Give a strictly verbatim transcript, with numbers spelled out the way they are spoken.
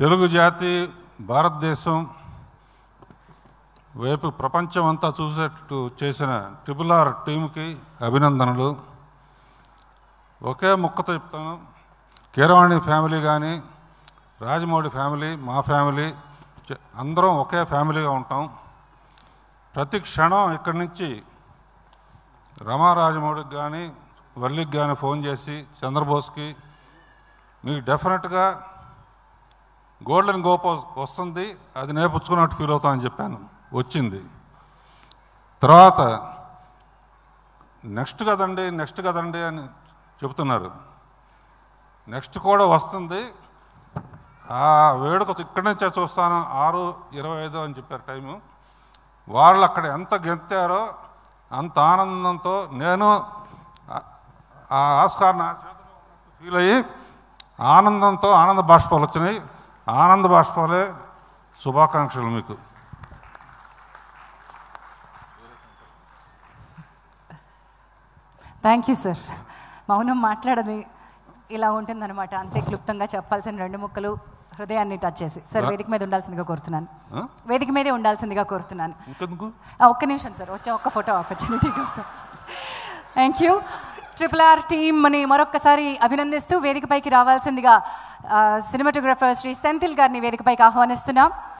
తెలుగు జాతి భారతదేశం వైపు ప్రపంచం అంతా చూసేటట్టు చేసిన ట్రిపుల్ ఆర్ టీంకి అభినందనలు. ఒకే ముక్కతో చెప్తాను, కీరవాణి ఫ్యామిలీ కానీ రాజమౌళి ఫ్యామిలీ మా ఫ్యామిలీ అందరం ఒకే ఫ్యామిలీగా ఉంటాం. ప్రతి క్షణం ఇక్కడి నుంచి రమారాజమౌళికి కానీ వల్లికి కానీ ఫోన్ చేసి చంద్రబోస్కి మీకు డెఫినెట్గా గోల్డెన్ గోప వస్తుంది, అది నేర్పుచ్చుకున్నట్టు ఫీల్ అవుతామని చెప్పాను, వచ్చింది. తర్వాత నెక్స్ట్ కదండి నెక్స్ట్ కదండి అని చెప్తున్నారు, నెక్స్ట్ కూడా వస్తుంది. ఆ వేడుక ఇక్కడి నుంచే చూస్తాను, ఆరు ఇరవై ఐదో అని చెప్పారు టైము. వాళ్ళు అక్కడ ఎంత గెంతారో అంత ఆనందంతో నేను ఆ ఆస్కార్ని ఫీల్ అయ్యి ఆనందంతో ఆనంద బాష్పాలు వచ్చినాయి. ఆనంద బాష్పాలే, శుభాకాంక్షలు మీకు. Thank you sir. మౌనం మాట్లాడది ఇలా ఉంటుందన్నమాట, అంతే క్లుప్తంగా చెప్పాల్సిన రెండు ముక్కలు హృదయాన్ని టచ్ చేసి. సార్ వేదిక మీద ఉండాల్సిందిగా కోరుతున్నాను, వేదిక మీదే ఉండాల్సిందిగా కోరుతున్నాను. ఒక్క నిమిషం సార్, వచ్చే ఒక్క ఫోటో ఆపర్చునిటీ కోసం. Thank you. ట్రిపుల్ ఆర్ టీమ్ని మరొక్కసారి అభినందిస్తూ వేదికపైకి రావాల్సిందిగా సినిమాటోగ్రఫర్ శ్రీ సెంథిల్ గారిని వేదికపైకి ఆహ్వానిస్తున్నాం.